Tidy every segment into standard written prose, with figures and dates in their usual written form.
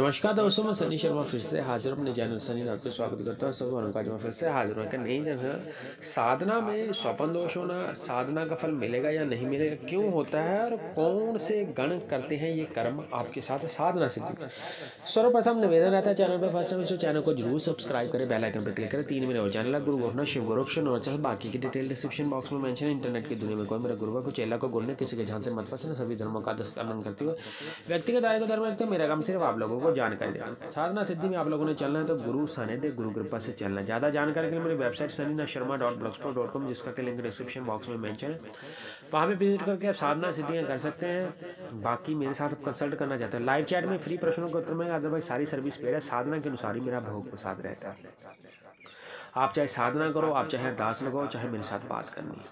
नमस्कार दोस्तों, मैं सनी शर्मा फिर से हाजिर अपने चैनल सनी नाथ पे स्वागत करता हूँ। सब अनुकाज में फिर से हाजिर होकर नहीं जब साधना में स्वपन दोष होना, साधना का फल मिलेगा या नहीं मिलेगा, क्यों होता है और कौन से गण करते हैं ये कर्म आपके साथ साधना से। सर्वप्रथम निवेदन रहता है चैनल पर फर्स्ट टाइम, चैनल को जरूर सब्सक्राइब करें, बेल आइकन पर क्लिक करें। 3 मिनट और चैनल है गुरु गोरखनाथ शिव गोरक्ष और चाहे बाकी की डिटेल डिस्क्रिप्शन बॉक्स में मेंशन। इंटरनेट की दुनिया में कोई मेरा गुरुवा को चेला को गुरने किसी के झांसे मत पसंद, सभी धर्मों का दमन करते हुए व्यक्तिगत दायरे को धर्म रखते। मेरा काम सिर्फ आप लोगों को जानकारी देना। साधना सिद्धि में आप लोगों ने चलना है तो गुरु सानिध्य गुरु कृपा से चलना। ज़्यादा जानकारी के लिए मेरी वेबसाइट sunnynathsharma.blogspot.com जिसका लिंक डिस्क्रिप्शन बॉक्स में मेंशन है, वहाँ पर विजिट करके आप साधना सिद्धियाँ कर सकते हैं। बाकी मेरे साथ आप कंसल्ट करना चाहते हैं लाइव चैट में, फ्री प्रश्नों का उत्तर मिलेगा। अदरवाइज सारी सर्विस पेड़ है, साधना के अनुसार ही मेरा भोग प्रसाद रहता है। आप चाहे साधना करो, आप चाहे दास लगाओ, चाहे मेरे साथ बात करनी।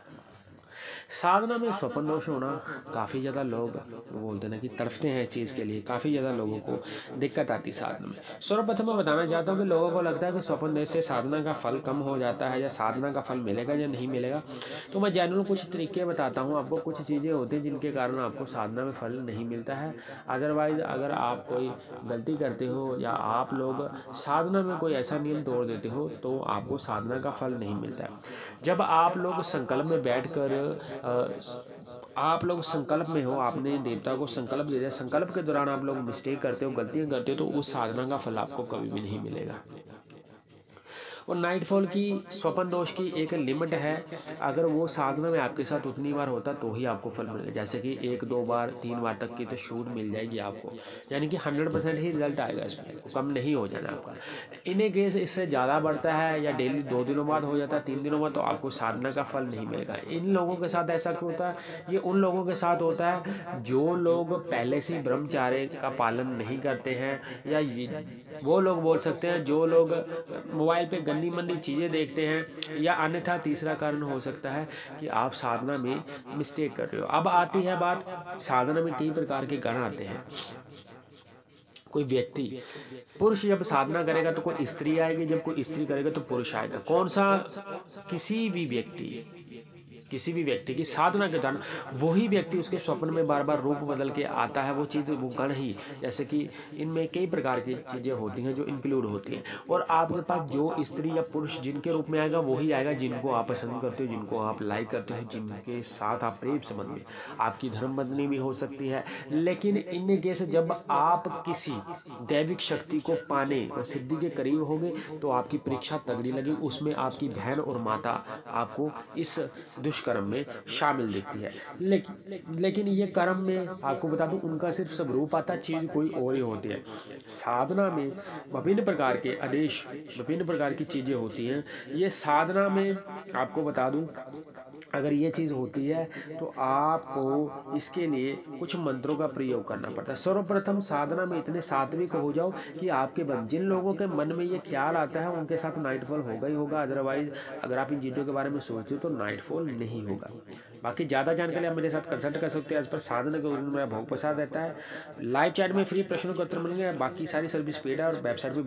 साधना में स्वप्न दोष होना, काफ़ी ज़्यादा लोग बोलते ना कि तड़फते हैं इस चीज़ के लिए, काफ़ी ज़्यादा लोगों को दिक्कत आती है साधना में। सर्वप्रथम मैं बताना चाहता हूँ कि लोगों को लगता है कि स्वप्न दोष से साधना का फल कम हो जाता है या साधना का फल मिलेगा या नहीं मिलेगा। तो मैं जनरल कुछ तरीके बताता हूँ आपको, कुछ चीज़ें होती हैं जिनके कारण आपको साधना में फल नहीं मिलता है। अदरवाइज़ अगर आप कोई गलती करते हो या आप लोग साधना में कोई ऐसा नियम तोड़ देते हो तो आपको साधना का फल नहीं मिलता है। जब आप लोग संकल्प में बैठ आप लोग संकल्प में हो, आपने देवता को संकल्प दे दिया, संकल्प के दौरान आप लोग मिस्टेक करते हो, गलतियां करते हो, तो उस साधना का फल आपको कभी भी नहीं मिलेगा। और नाइटफॉल की स्वपन दोष की एक लिमिट है, अगर वो साधना में आपके साथ उतनी बार होता तो ही आपको फल मिलेगा। जैसे कि 1-2 बार 3 बार तक की तो छूट मिल जाएगी आपको, यानी कि 100% ही रिजल्ट आएगा, इसमें कम नहीं हो जाना आपका। इन्हें केस इससे ज़्यादा बढ़ता है या डेली 2 दिनों बाद हो जाता है, 3 दिनों बाद, तो आपको साधना का फल नहीं मिलेगा। इन लोगों के साथ ऐसा क्यों होता है? ये उन लोगों के साथ होता है जो लोग पहले से ब्रह्मचार्य का पालन नहीं करते हैं, या वो लोग बोल सकते हैं जो लोग मोबाइल पे गंदी मंदी चीज़ें देखते हैं, या अन्यथा तीसरा कारण हो सकता है कि आप साधना में मिस्टेक कर रहे हो। अब आती है बात, साधना में 3 प्रकार के गण आते हैं। कोई व्यक्ति पुरुष जब साधना करेगा तो कोई स्त्री आएगी, जब कोई स्त्री करेगा तो पुरुष आएगा। कौन सा? किसी भी व्यक्ति की साधना के दौरान वही व्यक्ति उसके स्वप्न में बार बार रूप बदल के आता है, वो चीज़ वो गण ही। जैसे कि इनमें कई प्रकार की चीज़ें होती हैं जो इंक्लूड होती हैं, और आपके पास जो स्त्री या पुरुष जिनके रूप में आएगा वही आएगा जिनको आप पसंद करते हो, जिनको आप लाइक करते हो, जिनके साथ आप प्रेम संबंध में, आपकी धर्मबंधनी भी हो सकती है। लेकिन इनमें कैसे, जब आप किसी दैविक शक्ति को पाने और सिद्धि के करीब होंगे तो आपकी परीक्षा तगड़ी लगी, उसमें आपकी बहन और माता आपको इस कर्म में शामिल दिखती है। लेकिन ये कर्म में आपको बता दूं उनका सिर्फ सब रूप आता, चीज कोई और ही होती है। साधना में विभिन्न प्रकार के आदेश, विभिन्न प्रकार की चीजें होती हैं। ये साधना में आपको बता दूं, अगर ये चीज़ होती है तो आपको इसके लिए कुछ मंत्रों का प्रयोग करना पड़ता है। सर्वप्रथम साधना में इतने सात्विक हो जाओ कि आपके जिन लोगों के मन में ये ख्याल आता है उनके साथ नाइटफॉल होगा ही होगा। अदरवाइज अगर आप इन चीज़ों के बारे में सोचते हो तो नाइटफॉल नहीं होगा। बाकी ज़्यादा जानकारी आप मेरे साथ कंसल्ट कर सकते हैं। इस पर साधना के मेरा भोग प्रसाद रहता है। लाइव चैट में फ्री प्रश्नों का उत्तर मिलेंगे। बाकी सारी सर्विस पेड है और वेबसाइट पर